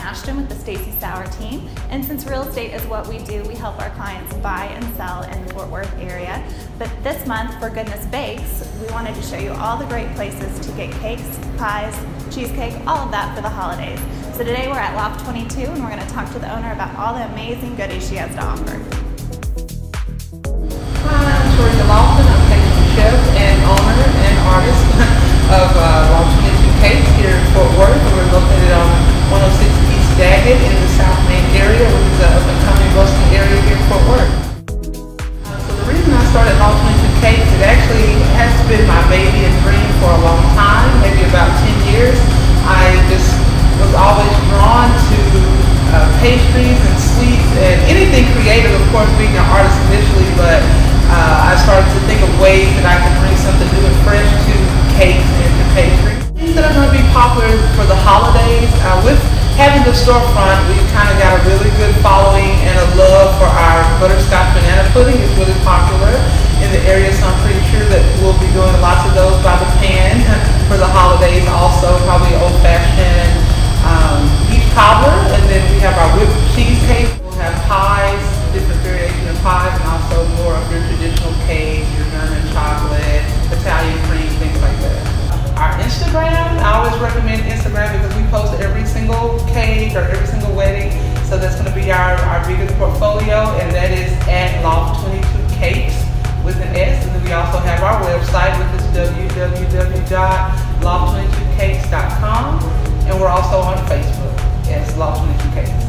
Ashton with the Stacy Sauer team, and since real estate is what we do, we help our clients buy and sell in the Fort Worth area. But this month for Goodness Bakes, we wanted to show you all the great places to get cakes, pies, cheesecake, all of that for the holidays. So today we're at Loft22 and we're going to talk to the owner about all the amazing goodies she has to offer. Hi, I'm Georgia Lofton. I'm the chef and owner and artist of Loft22 Cakes here in Fort Worth. We're located on 106 East Daggett in the South Main area, which is an up-and-coming roasting area here in Fort Worth. So the reason I started Loft22 Cakes, it actually has been my baby and dream for a long time, maybe about 10 years. I just was always drawn to pastries and sweets and anything creative, of course, being an artist initially, but I started to think of ways that I could bring something new and fresh to cakes and to pastries. Things that are going to be popular for the holidays, with having the storefront, we've kind of got a really good following and a love for our butterscotch banana pudding. It's really popular in the area, so I'm pretty sure that we'll be doing lots of those by the pan for the holidays also, probably old-fashioned beef cobbler, and then we have our whipped cheesecake. We'll have pies, different variations of pies, and also more of your traditional cake, your German chocolate, Italian cream, things like that. Our Instagram, I always recommend Instagram because we post every single cake or every single wedding. So that's going to be our biggest portfolio, and that is at Loft22 Cakes with an S. And then we also have our website, which is www.loft22cakes.com. And we're also on Facebook as Loft22 Cakes.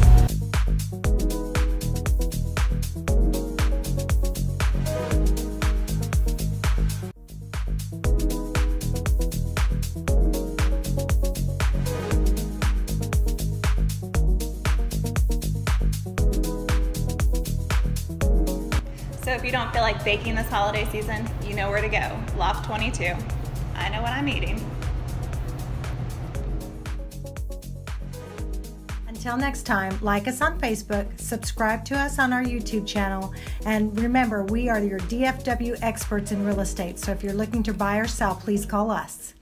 So if you don't feel like baking this holiday season, you know where to go. Loft22. I know what I'm eating. Until next time, like us on Facebook, subscribe to us on our YouTube channel, and remember, we are your DFW experts in real estate. So if you're looking to buy or sell, please call us.